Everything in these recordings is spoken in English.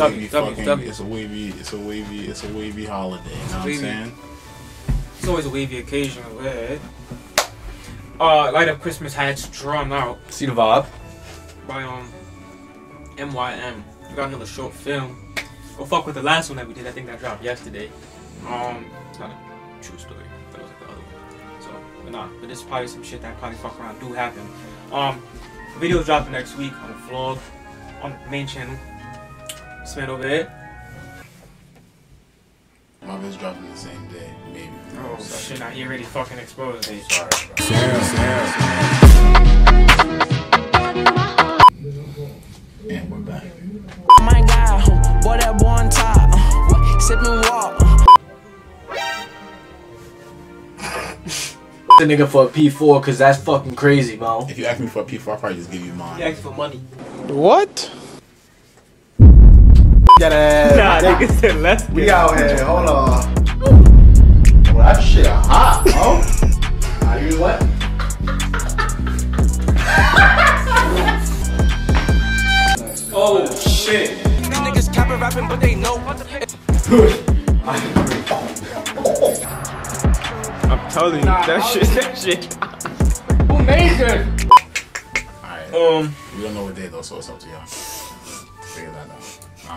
It's a wavy holiday. You know what I'm saying? It's always a wavy occasion. Where Light Up Christmas hats drawn out. See the vibe by MYM. We got another short film. We'll fuck with the last one that we did. I think that dropped yesterday. It's not a true story, but it was like the other one. So, but nah. But this is probably some shit that probably fuck around do happen. Video's dropping next week on the vlog on the main channel. Spin over it. My video's dropping the same day, maybe. Oh shit! Now you already fucking exposed me. Sorry, bro. And we're back. Oh my god, boy, that boy on top, sipping water. The nigga for a P4, cause that's fucking crazy, bro. If you ask me for a P4, I'll probably just give you mine. You ask for money. What? Get it. Nah, nigga said left. We out here. Hold on. Well, that shit hot, bro. Are you what? Oh shit. These niggas capping rapping, but they know what the. I'm telling you, nah, that shit. Who made this? Alright. We don't know what day though, so it's up to y'all. Figure that out.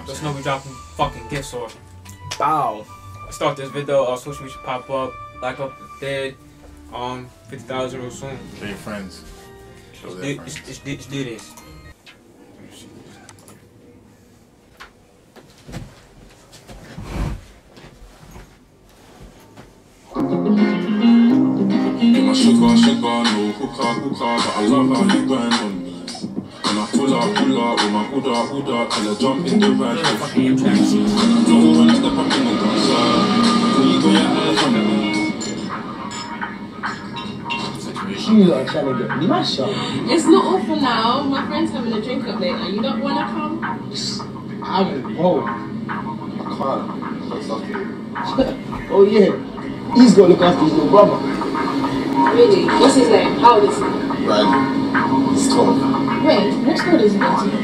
Just know we dropping fucking gifts or bow. I start this video, social media pop up, like up the dead, 50,000 real soon. Show your friends. Show their friends. Just do this. Sugar, no hookah, but I love how you grind on me. And I pull up, with my hoodah, till I jump in the van for free drinks. And I know when I step up in the dancer, when you go your eyes on me. She's like trying to get me mashed up. It's not all for now, my friend's having a drink up there, and you don't want to come? I'm bored. I can't. Oh yeah, he's going to look after his little brother. Really? What's his name? How old is he? Right. He's 12. Wait, what school is he going to?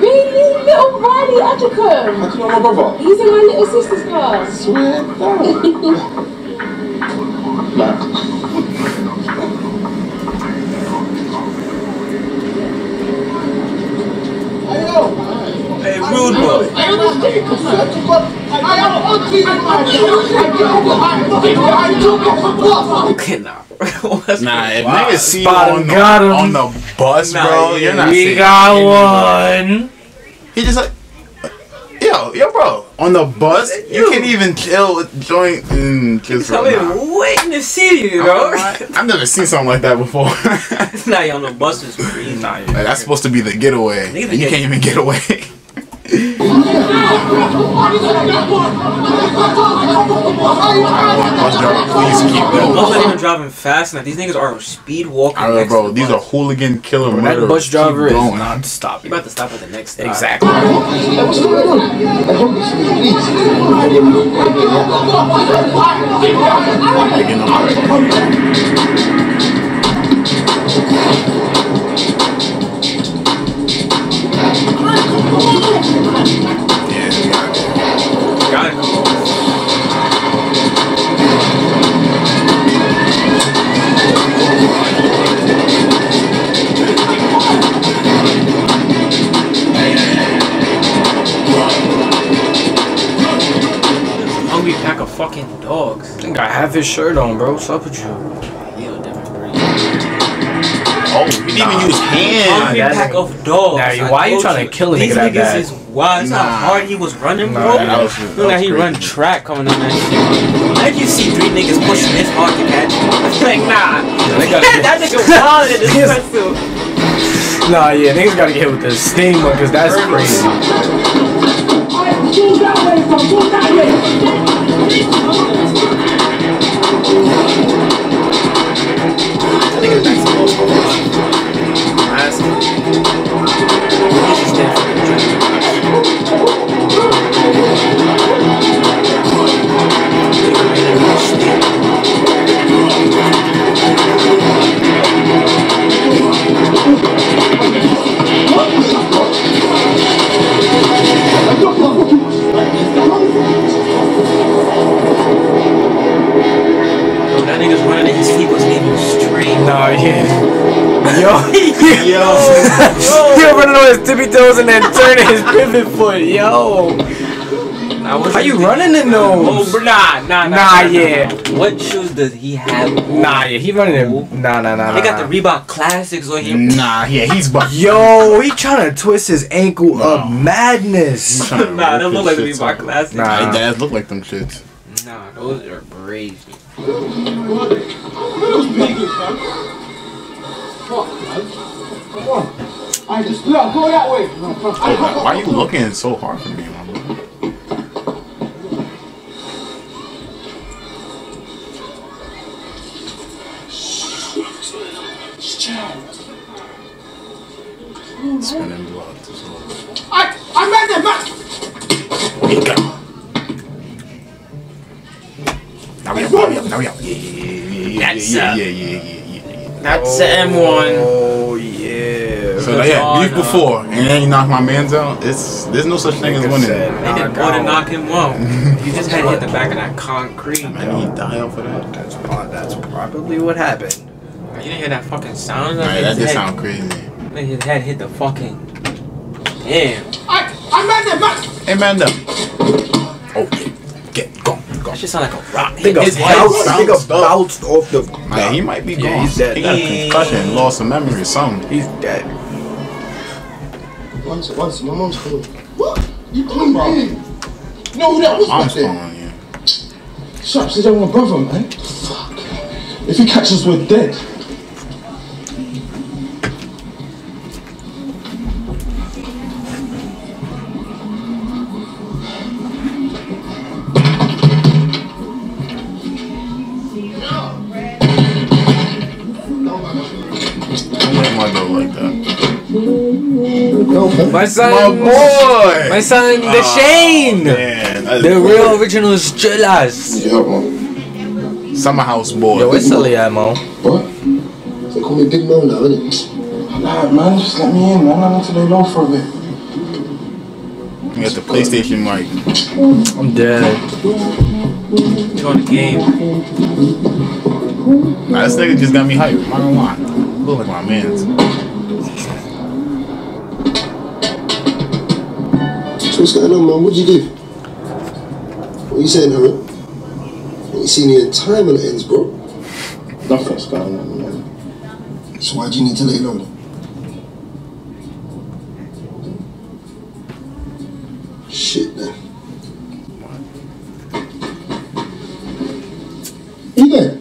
Really? Little Riley Adjacom! How do you know my brother? He's in my little sister's class. Swear down. Hey, rude boy. Nah, if niggas see you on the bus, bro, you're not safe. We got one. He just like, yo, bro, on the bus, you can't even chill with joint and kids. I'm waiting to see you, bro. I've never seen something like that before. Nah, you're on the bus is crazy. That's supposed to be the getaway. You can't even get away. The bus not even driving fast enough. These niggas are speed walking. I know, bro. These are hooligan killer murderers. That bus driver is not stopping. You're about to stop at the next stop. Exactly. Fucking dogs. I think I have his shirt on, bro. What's up with you? Yo, different breed. Oh, you didn't even use hands. A pack of dogs. Now, why are you trying to kill a nigga like that? These niggas is wild. It's not hard. He was running, bro. Look like he run track coming in there. Like you see three niggas pushing this hard to catch. Like, nah. That nigga wild in this pretzel. Nah, yeah, niggas gotta get hit with the steam one, cause that's crazy. I think it's Mexico. Last one. yo. He'll running on his tippy toes and then turning his pivot foot, yo. How you running in those? Oh, nah. What shoes does he have? Nah, yeah, he running in. Nah. They got the Reebok Classics on him. Nah, yeah, he's buff. Yo, he trying to twist his ankle up, madness. Nah, them look like Reebok Classics. Nah, he does look like them shits. Nah, those are crazy. I just go that way. Why are you looking so hard for me, my boy? Spinning blood. I'm right there, man. Now we up. Yeah. That's the M1. Oh yeah. So yeah, beef before, and then you knock my man's out. There's no such thing as winning. They didn't want to knock him out. You just had to hit the back of that concrete. Man, he died for that. That's probably what happened. You didn't hear that fucking sound? Right, that did sound crazy. His head hit the fucking. Damn. Hey, man, up. Oh, get gone. That shit sound like a rock. His head bounced off the. Man, he might be gone. Yeah, he's dead. He got a concussion, lost some memory, something. He's dead. Once, my mom's calling. What? You calling me? No, who that was? My mom's calling you. Shut up, says I want a brother, man. Fuck. If he catches, we're dead. My son, the Shane! Man, the real original Strelas. Yeah, man. Summer house boy. Yo, it's silly, mo. What? They call me Big Mo now, innit? Nah, man, just let me in, man. I'm not too long for a bit. You got the PlayStation mic. I'm dead. Join the game. Nah, this nigga just got me hyped. I'm not gonna lie. Look like my man's. What's going on, man? What'd you do? What are you saying, Harold? What you seen your time when it ends, bro? Nothing's going on, man. So why do you need to lay low then? Shit, man. You there?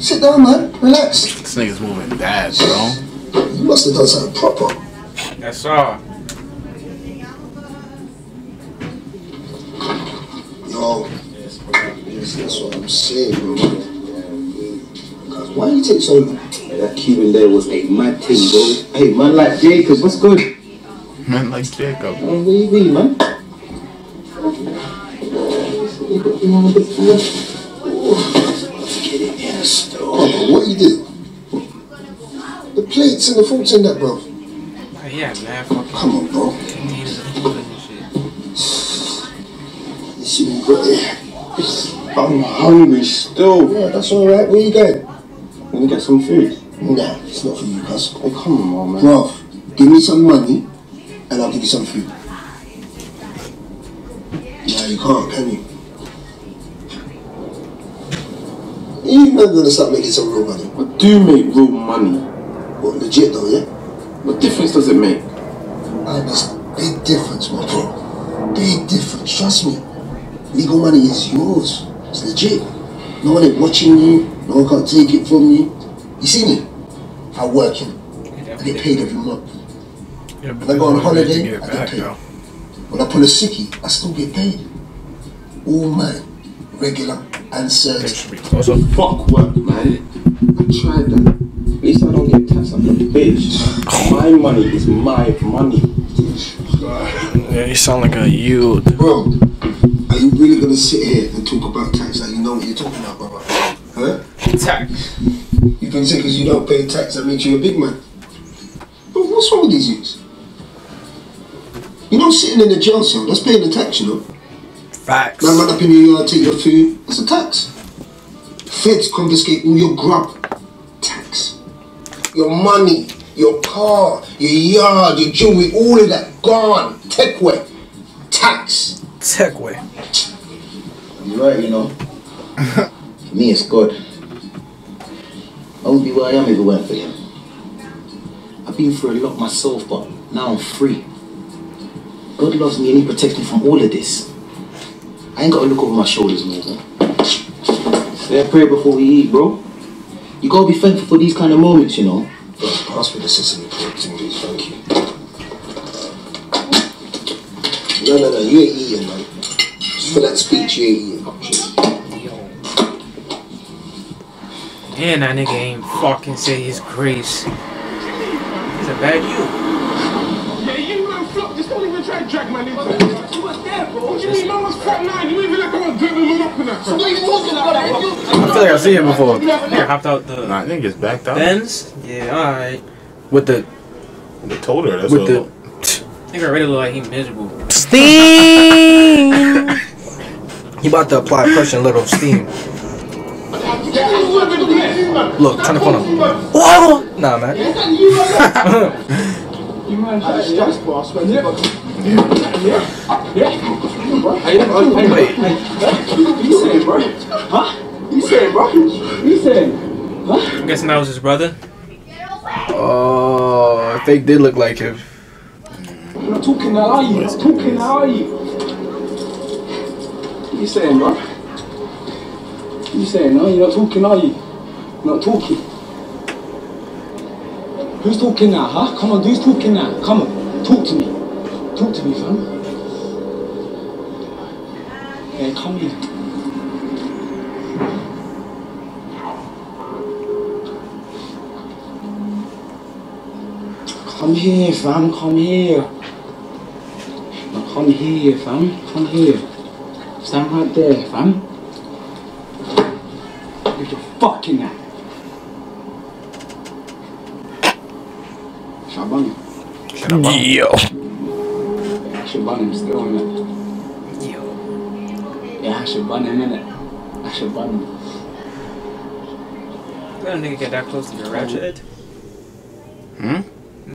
Sit down, man. Relax. This nigga's moving bad, bro. You must have done something proper. That's all. That's what I'm saying, bro. Because why you take so long? That Cuban there was a mad thing, bro. Hey, man like Jacob, what's good? Man like Jacob. What do you mean, man? Get it in the store. What you do? The plates and the forks in that, bro. Yeah, man. Come on, bro. This shit got it. I'm hungry still. Yeah, that's alright. Where you going? I'm gonna get some food. Nah, it's not for you, cuz. Oh, come on, man. Bro, give me some money and I'll give you some food. Nah, you can't, can you? You're never gonna start making some real money. I do make real money. What, legit though, yeah? What difference does it make? There's a big difference, my bro. Big difference, trust me. Legal money is yours. It's legit. No one ain't watching you. No one can't take it from you. You see me? I work here. I get paid every month. Yeah, when I go on holiday, I get paid. Now. When I pull a sickie, I still get paid. All mine. Regular and certain. Fuck work, man. I tried that. At least I don't get taxed like a bitch. My money is my money. Yeah, you sound like a you. Bro. Are you really gonna sit here and talk about tax like you know what you're talking about, brother? Huh? Tax. You can say because you don't pay tax that makes you a big man. But what's wrong with these youths? You know, sitting in a jail cell, that's paying the tax, you know? Facts. Man, run up in your yard, take your food, that's a tax. Feds confiscate all your grub. Tax. Your money. your car, your yard, your jewelry, all of that gone. Take away. Tax. Take away. You're right, you know. For me, it's good. I would be where I am if it weren't for you. I've been through a lot myself, but now I'm free. God loves me and He protects me from all of this. I ain't got to look over my shoulders no more. Say a prayer before we eat, bro. You gotta be thankful for these kind of moments, you know. Bro, pass for the sesame protein, please. Thank you. No, you ain't eating, man. Just for that speech, you ain't eating. Man, that nigga ain't fucking say his grace. It's about you. Yeah, you little flop. Just don't even try to drag my nigga. You was there, bro. What do you mean? I was fat nine. You even like I was dribbling it up in that. So what are you talking about? I feel like I've seen him before. Here, hopped out the. Nah, I think it's backed out. Benz? Yeah, alright. With the. They told her that's what. I think I already look like he miserable. Steam! He about to apply pressure and let off steam. Look, turn the phone on. Whoa! Nah, man. I'm guessing that was his brother. Oh, I think they look like him. I'm not talking now, are you? I'm talking now, are you? What are you saying, bro? What are you saying, no? You're not talking, are you? Not talking. Who's talking now, huh? Come on, who's talking now? Come on, talk to me. Talk to me, fam. Yeah, come here. Come here, fam. Come here. Now, come here, fam. Come here. Stand right there, fam. You're fucking at. Shabani. Yo. Shabani still in it. Yo. Yeah, Shabani in it. Shabani. That nigga get that close to your ratchet. That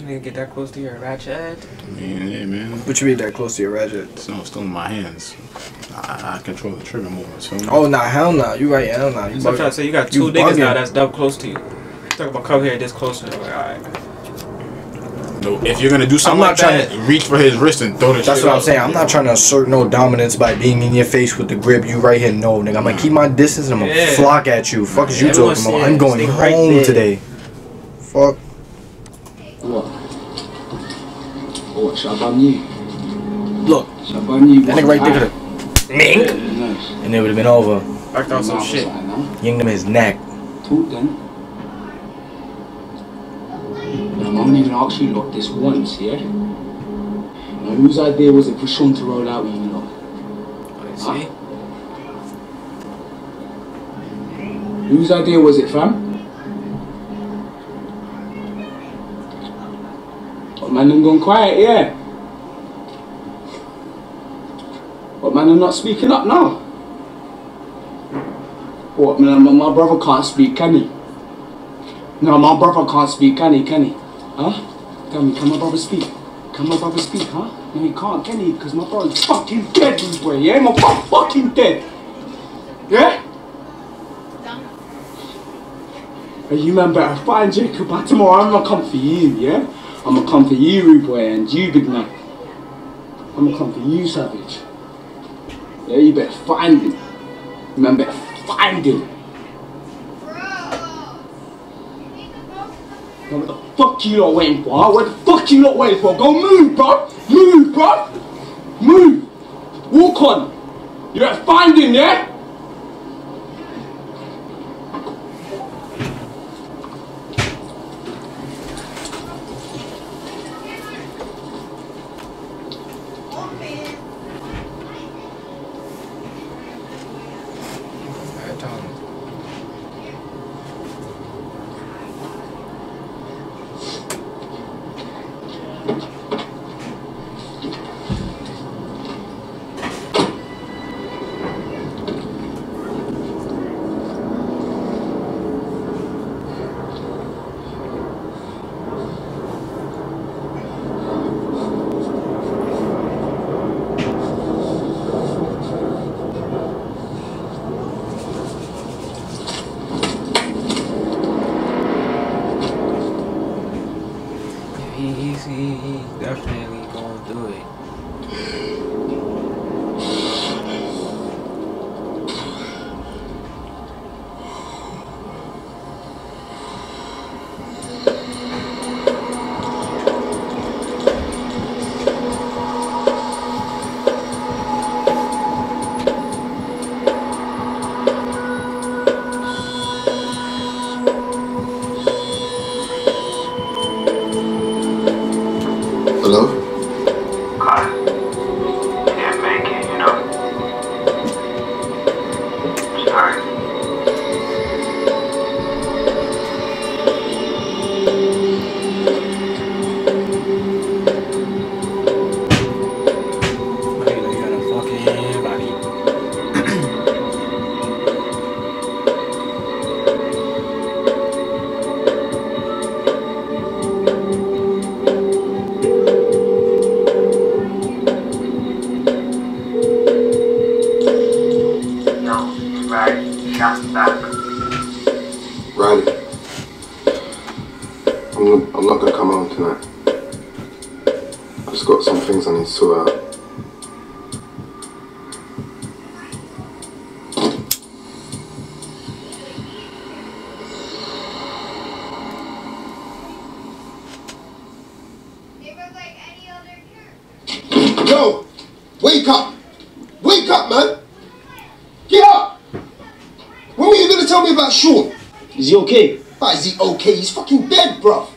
nigga get that close to your ratchet. Man, hey man. What you mean that close to your ratchet? It's still in my hands. I control the trigger more. So oh nah, hell nah. You right, hell nah. You so I'm trying to say you got two niggas now that's double close to you. Talk about come here this close to you. Like, alright. No, if you're gonna do something, I'm not like trying to reach for his wrist and throw the. That's shit what out. I'm saying. I'm not trying to assert no dominance by being in your face with the grip. You right here, no, nigga. I'm gonna keep my distance and I'm gonna flock at you. Fuck is you talking about? I'm going home right today. Fuck. What? What? Shabani. Look. Shabani. That nigga right there could've. Mink. And it would've been over. Backed out some shit. Yinged him his neck. Two then. I don't even ask you lot this once, yeah? Now, whose idea was it for Sean to roll out with you lot? I see. Whose idea was it, fam? What man them gone quiet, yeah? What man them not speaking up now? What man, my brother can't speak, can he? No, my brother can't speak, can he, Huh? Tell me, can my brother speak? Can my brother speak, huh? No, he can't, can he? Because my brother's fucking dead this way, yeah? My brother's fucking dead! Yeah? Hey, you man better find Jacob, but tomorrow I'm gonna come for you, yeah? I'm gonna come for you, rude boy, and you, big man. I'm gonna come for you, savage. Yeah, you better find him. You man better find him. What the fuck you lot waiting for, huh? What the fuck you lot waiting for? Go move, bro! Move, bro! Move! Walk on! You're at finding, yeah? he's definitely gonna do it. Hello? Hi. You didn't make it, you know? I'm sorry. Okay, you got a fucking Riley, I'm not gonna come home tonight. I just got some things I need to sort out. They look like any other character. Yo! Wake up! Wake up, man! Get up! When were you gonna tell me about Sean? Is he okay? But is he okay? He's fucking dead, bruv.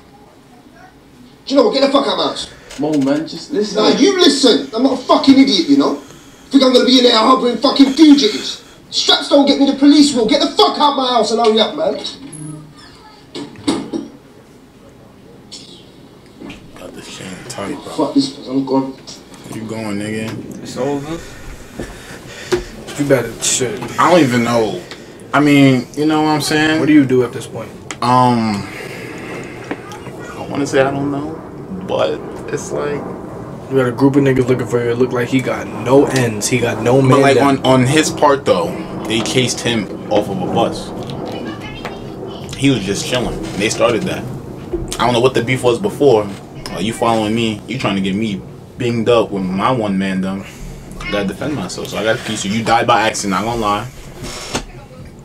Do you know what? Get the fuck out of my house. Come on, man. Just listen. Nah, you listen. I'm not a fucking idiot, you know? Think I'm gonna be in there harboring fucking fugitives. Straps don't get me, the police will. Get the fuck out of my house and hurry up, man. Got this shit tight, bro. Fuck this, I'm gone. Where you going, nigga? It's over. You better shit. I don't even know. I mean, you know what I'm saying? What do you do at this point? I want to say I don't know, but it's like... You got a group of niggas looking for you. It looked like he got no ends. He got no man. But like on his part, though, they cased him off of a bus. He was just chilling. They started that. I don't know what the beef was before. You following me. You trying to get me binged up with my one man done. I got to defend myself, so I got to piece you. You died by accident, not gonna lie.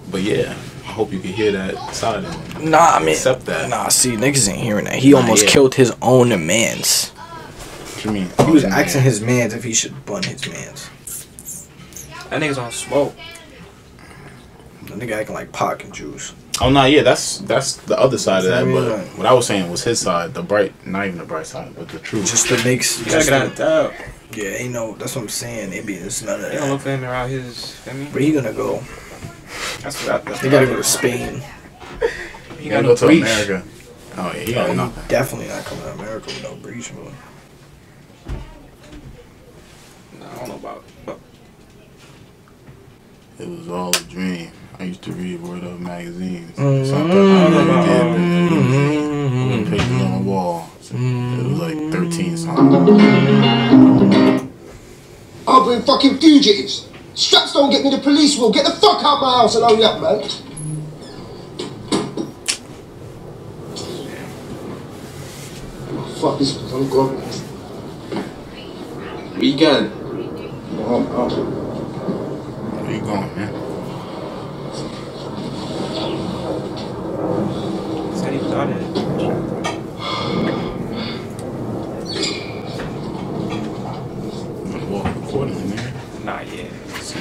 But yeah, I hope you can hear that side of it. Nah, I mean, accept that. Nah, see, niggas ain't hearing that. He almost killed his own mans. What you mean? He was asking his mans if he should bun his mans. That nigga's on smoke. That nigga acting like Pac and Juice. Oh, nah, yeah, that's the other side of that. But what I was saying was his side, the bright, not even the bright side, but the truth. Just to make doubt. Yeah, ain't no, that's what I'm saying. It be, it's none of that. They don't look for him around his family. Where he gonna go? That's what I, they gotta go to Spain. He gotta go to America. Oh yeah, he not definitely not coming to America with no breach, bro. No, I don't know about it. It was all a dream. I used to read Word Up magazines. Something I never did, and the pictures on the wall. So it was like 13 something. I'll bring fucking fugitives. Straps don't get me, the police will. Get the fuck out of my house and hurry up, man. Oh, fuck this, I'm gone. Where you going? Where you going, man? Said he was on it.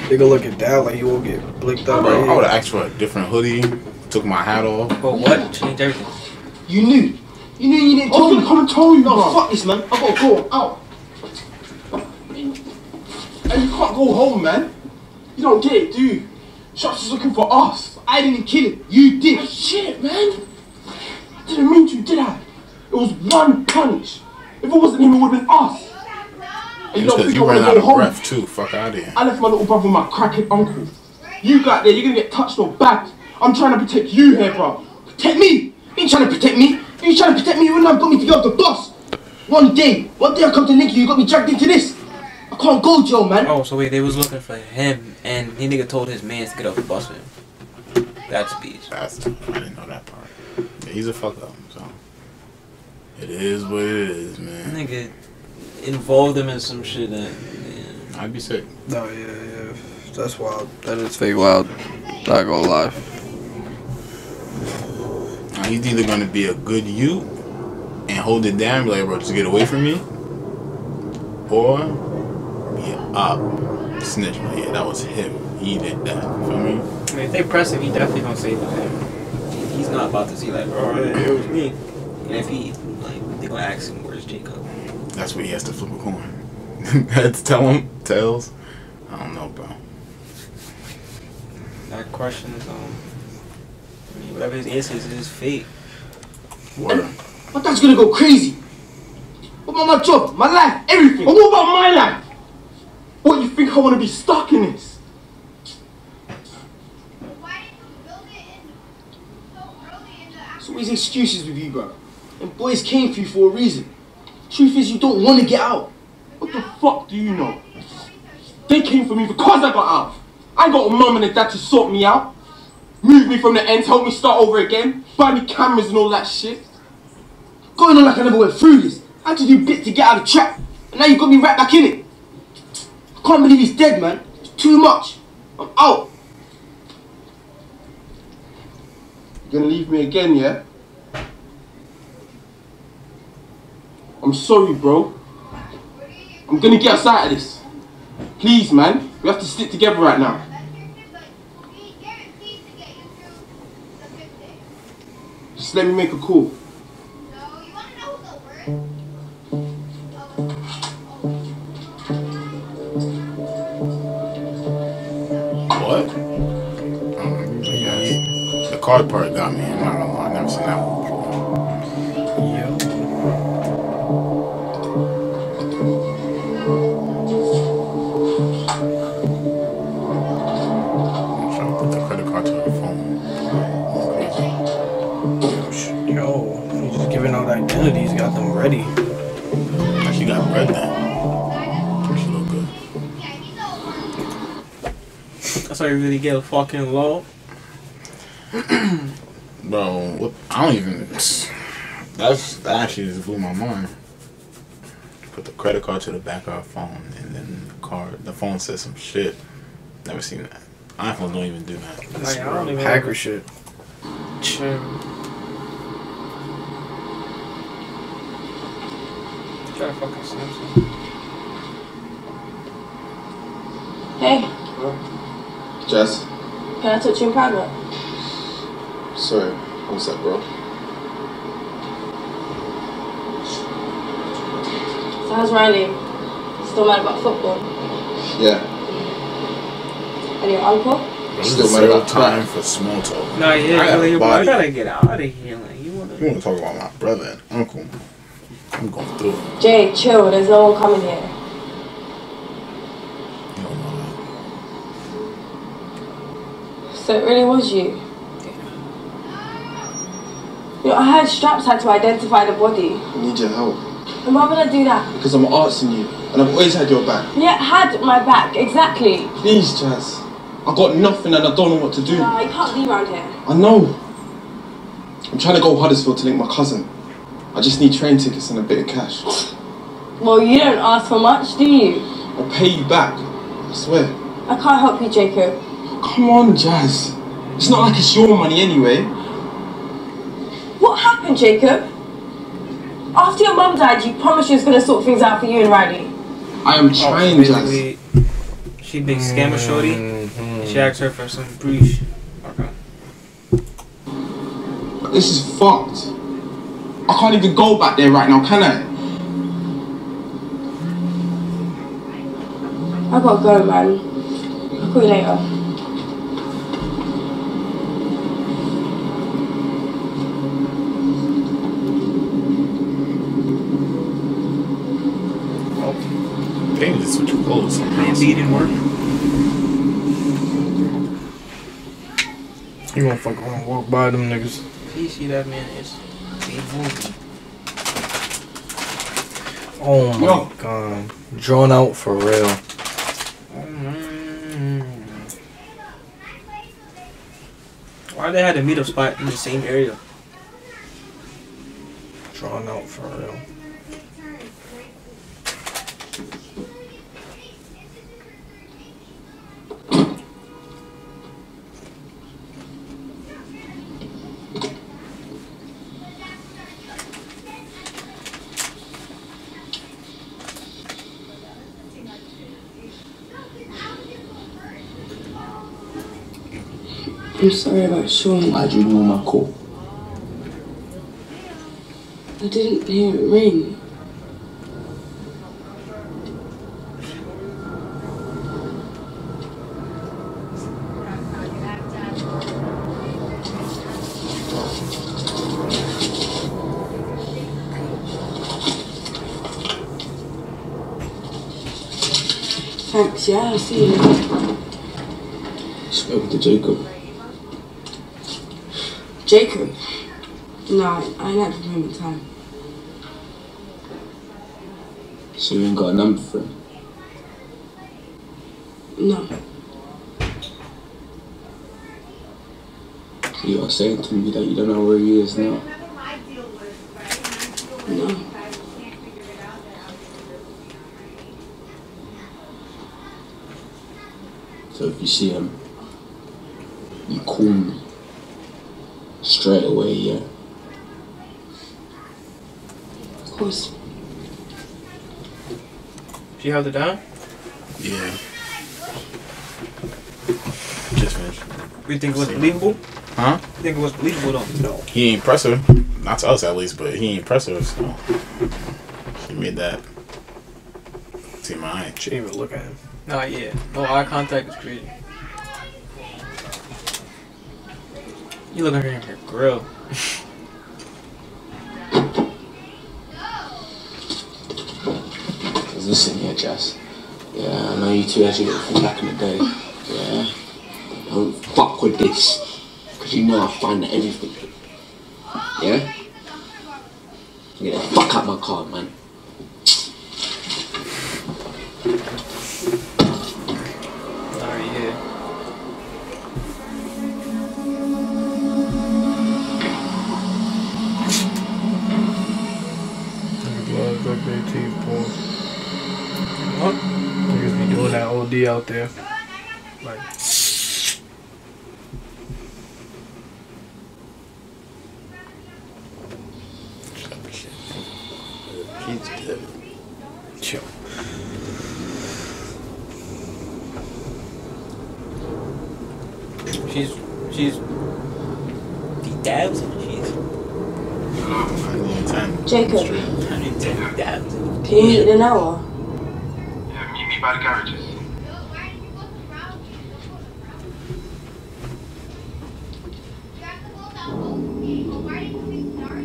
They gonna look at that like you won't get blicked up. Bro, I would have asked for a different hoodie, took my hat off. But what? Changed everything. You knew. You knew you didn't tell me. Come and tell you, bro. Fuck this, man. I gotta go out. And you can't go home, man. You don't get it, dude. Shots is looking for us. I didn't kill him. You did. Oh, shit, man. I didn't mean to, did I? It was one punch. If it wasn't him, it would have been us. And you because you ran out of breath too, fuck out of here. I left my little brother with my cracking uncle. You got there, you're gonna get touched or bagged. I'm trying to protect you here, bro. Protect me! You ain't trying to protect me! You ain't trying to protect me, you wouldn't have got me to get off the bus! One day I come to link you, you got me dragged into this! I can't go, Joe, man! Oh, so wait, they was looking for him, and he nigga told his mans to get off the bus with him. That's beach. I didn't know that part. Yeah, he's a fuck up, so... It is what it is, man. Nigga, involve them in some shit that, man. I'd be sick. No, yeah, yeah. That's wild. That is fake wild. Not gonna lie. He's either gonna be a good you and hold it down and be like, bro, just get away from me, or be up, snitch. But yeah, that was him. He did that. You feel me? I mean, if they press him, he definitely gonna say that. He's not about to see like, bro, it was me. And if he, like, they gonna ask him, where's Jacob? That's where he has to flip a coin. That's tell him, tails. I don't know, bro. That question is I mean, whatever his answer is, it's fake. What? I thought you gonna go crazy. What about my job, my life, everything? But what about my life? What, you think I wanna be stuck in this? Why did you build it in so early in the afternoon? So these excuses with you, bro. And boys came for you for a reason. Truth is, you don't wanna get out. What the fuck do you know? They came for me because I got out. I got a mum and a dad to sort me out. Move me from the end, help me start over again, buy me cameras and all that shit. Going on like I never went through this. I had to do bits to get out of the trap, and now you got me right back in it. I can't believe he's dead, man. It's too much. I'm out. You're gonna leave me again, yeah? I'm sorry, bro. I'm gonna get us out of this. Please, man. We have to stick together right now. Just let me make a call. No, you wanna know what? Yes. The card part got me. I don't know. I've never seen that one before. I'm trying to put the credit card to the phone. Yo, he's just giving out identities, got them ready. She got red then. She look good. That's how you really get a fucking low. Bro, what? I don't even... that actually just blew my mind. Put the credit card to the back of her phone, and then the phone says some shit. Never seen that. iPhones don't even do that. That's like, I don't even hacker shit. Shit. Try to fucking snap something. Hey. Hello? Jess. Can I touch you in private? Sorry. What's up, bro? So how's Riley? Still mad about football? Yeah. And your uncle? Still mad about time for small talk. No, yeah, I gotta get out of here. Like, you wanna talk about my brother and uncle? I'm going through it. Jay, chill. There's no one coming here. You don't know that. So it really was you? Yeah. You know, I heard Straps had to identify the body. I need your help. And why would I do that? Because I'm asking you. And I've always had your back. Yeah, had my back. Exactly. Please, Jazz. I got nothing and I don't know what to do. No, you can't leave around here. I know. I'm trying to go Huddersfield to link my cousin. I just need train tickets and a bit of cash. Well, you don't ask for much, do you? I'll pay you back. I swear. I can't help you, Jacob. Come on, Jazz. It's not like it's your money anyway. What happened, Jacob? After your mum died, you promised she was going to sort things out for you and Riley. I am trying, Jazz. She big scammer shorty. She asked her for some breach. Okay. But this is fucked. I can't even go back there right now, can I? I gotta go, man. I'll call you later. Oh. Dang, they switch your clothes. He didn't work. You gonna fuck around and walk by them niggas. You see that, man? It's... Oh my god. Drawn out for real. Why they had a meetup spot in the same area? drawn out for real. I'm sorry about Sean. Why do you know my call? I didn't hear it ring. Thanks, yeah, I'll see you later. Spoke to Jacob. Jacob? No, I ain't had him in time. So you ain't got a number for him? No. You are saying to me that you don't know where he is now? No. So if you see him, you call me. Straight away, yeah. Of course. Do you have the down? Yeah. Just finished. You think it was believable? Huh? You think it was believable though? No. He ain't impressive. Not to us at least, but he ain't impressive, so. He made that. See my eye. She didn't even look at him. Nah, yeah. No eye contact was crazy. You look at her in her grill. Listen here, Jess. Yeah, I know you two educated from back in the day. Yeah. Don't fuck with this. Because you know I find everything. Yeah? Get the fuck out my car, man. What? Niggas be doing that OD out there. Like. He's dead. Chill. She's. The dabs and she's. Jacob. Can you eat in an hour? Yeah, meet me by the carriages.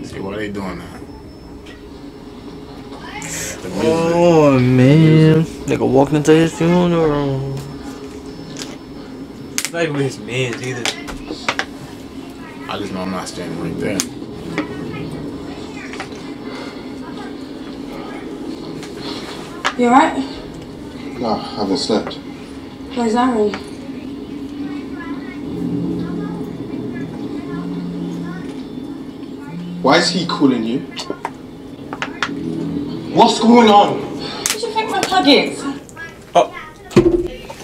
See, why are they doing that? Oh, man. Nigga walked into his funeral. It's not even his man's either. I just know I'm not standing right there. You alright? No, I haven't slept. Where's Aaron? Why is he calling you? What's going on? What do you think my plug is? Oh.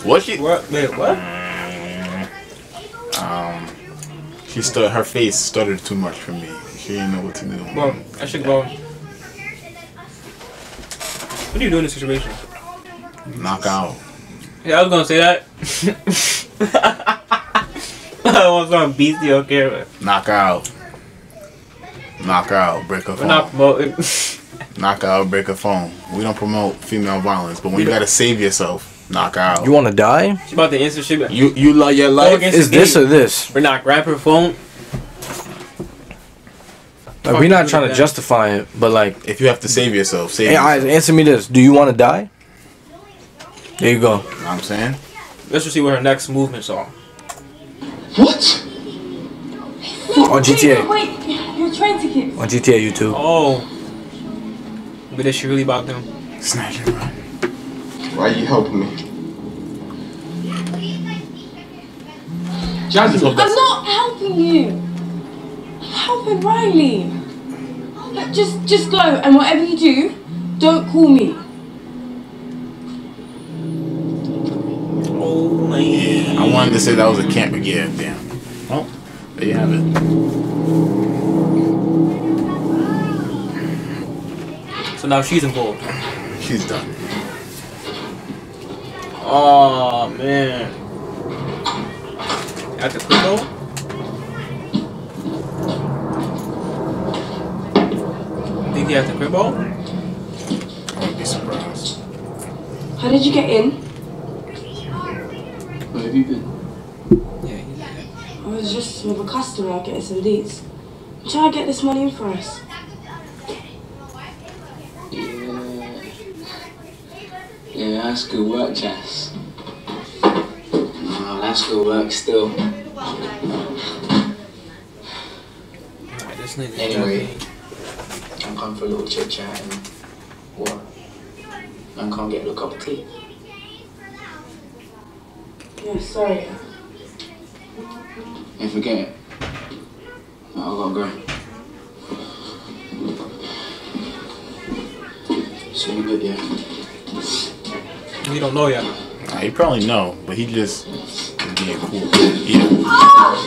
What she? What? Wait, what? Her face stuttered too much for me. She didn't know what to do. Well, I should go. What do you do in this situation? Knock out. Yeah, I was gonna say that. I want some beastie, okay? But. Knock out. Knock out, break a phone. We're not promoting. Knock out, break a phone. We don't promote female violence, but when you gotta save yourself, knock out. You wanna die? She's about to answer shit. You love your life. Is this or this? We're not grabbing her phone. Like, we're not trying to justify it, but like... If you have to save yourself, save yourself. Answer me this. Do you want to die? There you go. You know what I'm saying? Let's just see what her next movements are. What? On GTA. Wait, your train tickets. On GTA, you too. Oh. But is she really about them? Snatch it, right? Why are you helping me? Jazzy, I'm not helping you. Helping Riley. Like, just go, and whatever you do, don't call me. Yeah, I wanted to say that was a camp, but yeah, damn. Oh, there you have it. So now she's involved. She's done. Oh man. At the quick. At the crib ball? I wouldn't be surprised. How did you get in? What have you been? Yeah, I was just with a customer getting some dates. I'm trying to get this money in for us. Yeah, that's good work, Jess. No, that's good work still. Anyway. I'm come for a little chit chat and what? And can't get a cup of tea. Yeah, sorry. Hey, forget it. No, I gotta go. So you good, yeah? He don't know yet. Nah, he probably know, but he just is being cool. Yeah. Oh,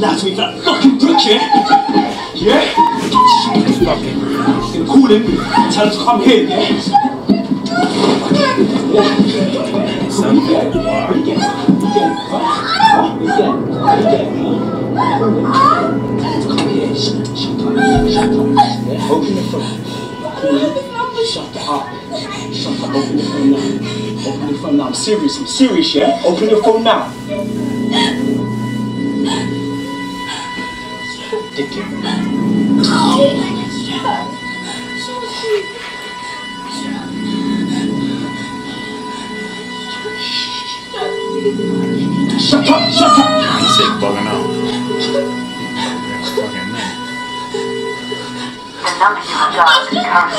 that's me, that fucking prick, yeah? Yeah? Fucking call him, tell him to come here, yeah? Open the phone. Shut the heart. Shut the open the phone now. Open the phone now. I'm serious, yeah? Open the phone now. Dick. Shut up! Shut up! I'm sick, bugging out. That's fucking nice. The number you've dialed currently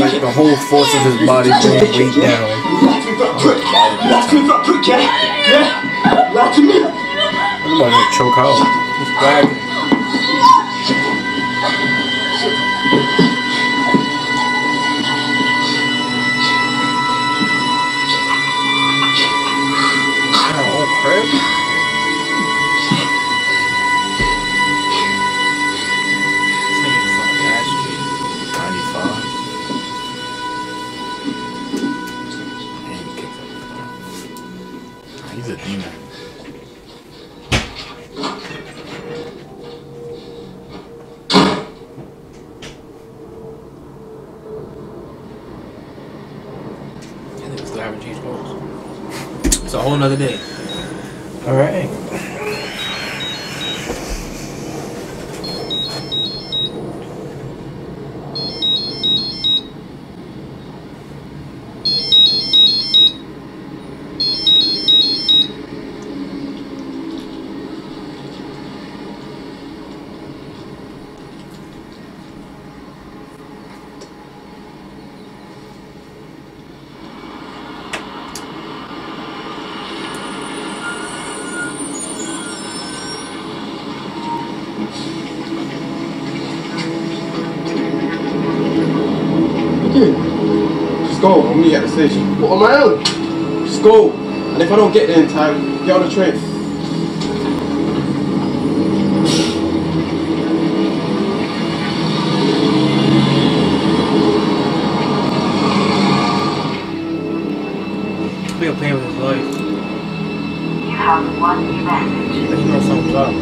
Like the whole force of his body being weighed down. I'm about to choke out. It's bad. It's a whole nother day. Alright. Just go, I'm meeting at the station. What, on my own? Just go. And if I don't get there in time, get on the train. He's been playing with his life. You have one new message. Let's know something's up.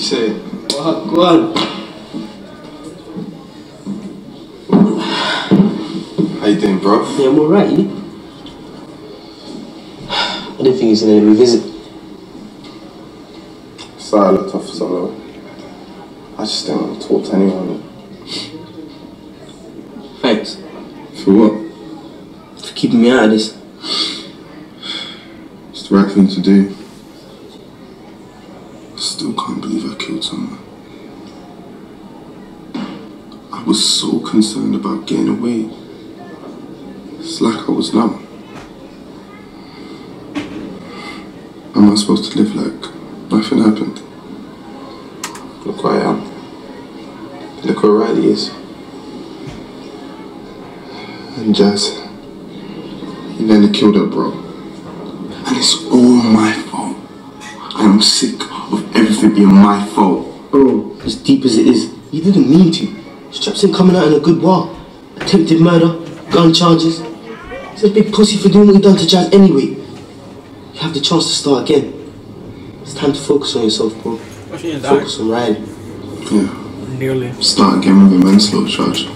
He said, "Wow, God." How you doing, bro? Yeah, I'm alright. I didn't think he's an enemy visit. Sorry I looked off for so long. I just didn't want to talk to anyone. Thanks. For what? For keeping me out of this. It's the right thing to do. I still can't believe I killed someone. I was so concerned about getting away. It's like I was numb. Am I supposed to live like nothing happened? Look where I am. Look where Riley is. And Jazz, he nearly killed her, bro. And it's all my fault. And I'm sick of everything being my fault. Bro, as deep as it is, you didn't mean to. Straps ain't coming out in a good while. Attempted murder, gun charges. He's a big pussy for doing what he done to Jazz anyway. You have the chance to start again. It's time to focus on yourself, bro. Focus on Ryan. Yeah. Nearly. Start again with a manslaughter charge.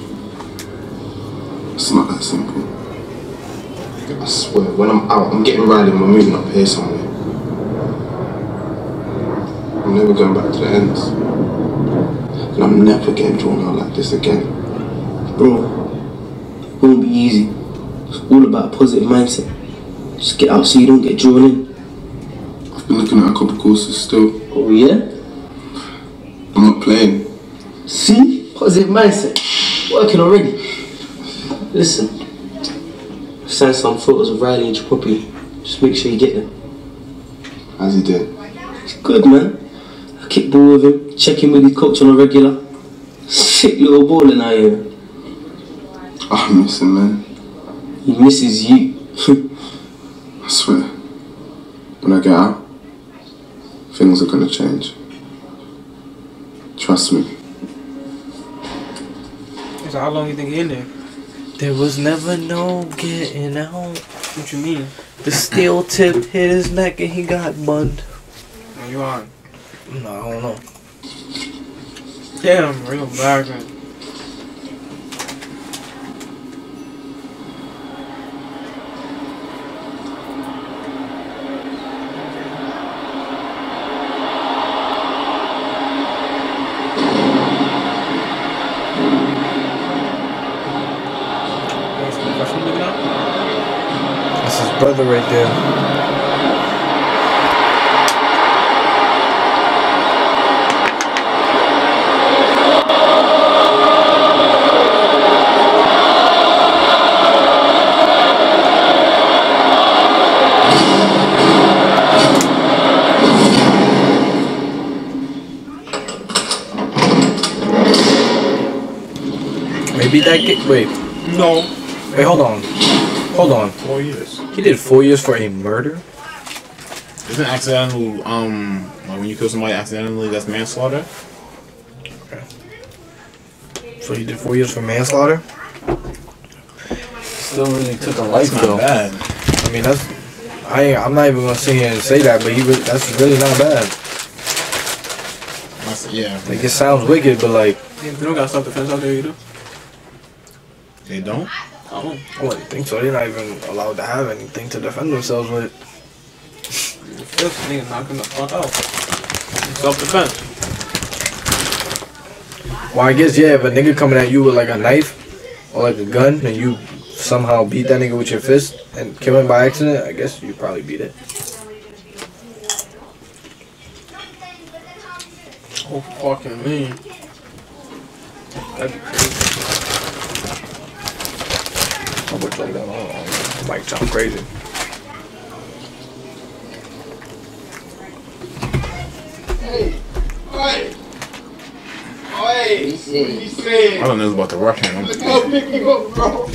It's not that simple. I swear, when I'm out, I'm getting Riley and we're moving up here somewhere. I'm never going back to the ends. And I'm never getting drawn out like this again. Bro, it won't be easy. It's all about a positive mindset. Just get out so you don't get drawn in. I've been looking at a couple courses still. Oh yeah? I'm not playing. See? Positive mindset. Working already. Listen, send some photos of Riley and your puppy. Just make sure you get them. How's he doing? He's good, man. I kick ball with him, check in with his coach on a regular. Sick little balling out here. I miss him, man. He misses you. I swear, when I get out, things are gonna change. Trust me. So how long do you think you're in there? There was never no getting out. What you mean? The steel tip hit his neck and he got bunned. Are you on? No, I don't know. Damn, real vibrant. Brother right there. Maybe that get wait. No. Wait, hold on. Hold on. 4 years. He did 4 years for a murder? Isn't accidental, like when you kill somebody accidentally, that's manslaughter? Okay. So he did 4 years for manslaughter? Still really took a life, though. That's not bad. I mean, that's... I'm not even gonna sit here and say that, but he that's really not bad. That's, yeah. Like, it sounds wicked, but like... You don't got self-defense out there, you do? They don't? I wouldn't think so. They're not even allowed to have anything to defend themselves with. This nigga knocking the fuck out. Self-defense. Well, I guess, yeah, if a nigga coming at you with like a knife or like a gun and you somehow beat that nigga with your fist and kill him by accident, I guess you probably beat it. Oh, fucking man. That'd be crazy. Like that. Oh, Mike sound crazy. Hey, oi, oi! What you saying? I don't know about the rock hand. Look how big you got, bro.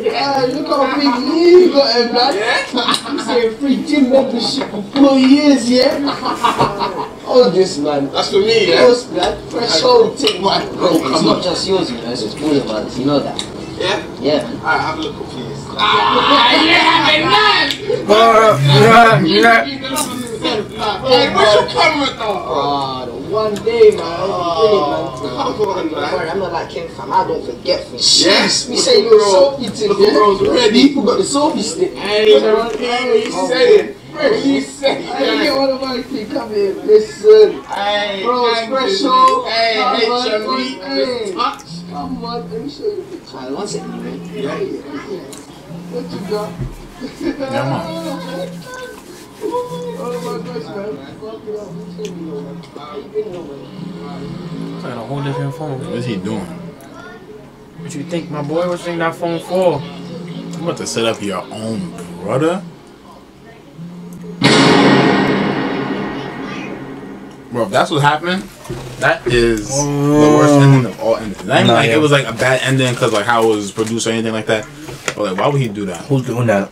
Yeah, look how big you got, man. Yeah? You saying free gym membership for 4 years, yeah? All this, man. That's for me, yeah. Yours, man. Fresh old thing, man. Bro, it's not just yours, you know. It's all of us. You know that. Yeah? Yeah. Alright, have a look, please. Ah, yeah, man! Hey, what you comment on, bro? One day, man. I'm man. I'm not like King Sam. I don't forget things. Yes. We say you're so eating. The bro's ready. Who got the soapy stick? Hey, you say it. You say it. I get one of my people come here. Listen. Hey, bro, special. Hey, hey, come on, let me show you the child. One second, man. Yeah, yeah. What you got? Yeah, man. Oh my gosh, man. It's like a whole different phone. What's he doing? What you think, my boy? What you think that phone for? I'm about to set up your own brother? Bro, if that's what happened, that is the worst ending of all endings. Not even like it was like a bad ending because like how it was produced or anything like that. But like, why would he do that? Who's doing that?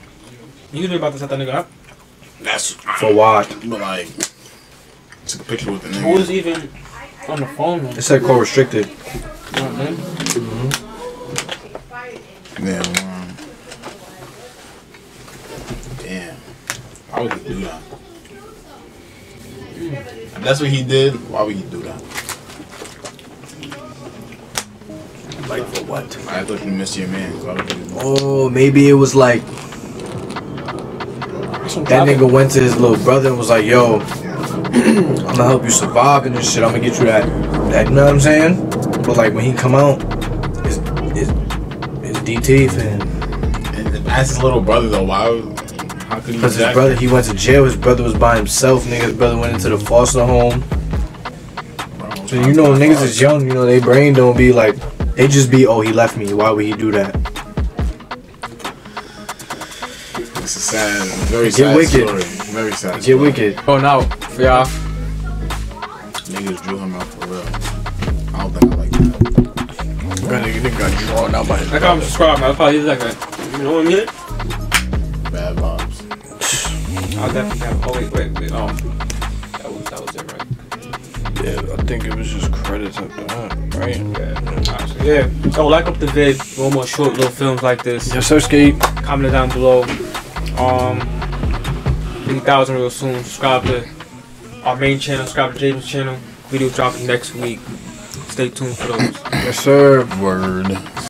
You about to set that nigga up? That's for what? But like, took a picture with the nigga. Who was even on the phone? It said call restricted. You know what I mean? Mm-hmm. Damn. Why would he do that? If that's what he did, why would he do that? Like for what? I thought you missed your man. So oh, maybe it was like. That nigga went to his little brother and was like, yo, I'm gonna help you survive and this shit. I'm gonna get you that, you know what I'm saying? But like when he come out, it's DT for him. And that's his little brother though, why? How could he? Because his brother, he went to jail, his brother was by himself, nigga, his brother went into the foster home. So you know, niggas is young, you know, they brain don't be like, they just be, oh, he left me, why would he do that? It's a sad, very sad story. Very sad. Get wicked. Oh no, for y'all. Niggas drew him out for real. I don't think I like that. What kind of nigga think got drawn out by his brother? I got him subscribed, man. I probably like that. You know what I mean? Bad vibes. I'll definitely have. Oh wait. That was it, right? Yeah, I think it was just credits up there, right? Yeah. Yeah. So like up the vid. No more short little films like this. Yes, sir, Skate. Comment down below. 3,000 real soon. Subscribe to our main channel. Subscribe to Jaden's channel. Video dropping next week. Stay tuned for those. Yes, sir. Word.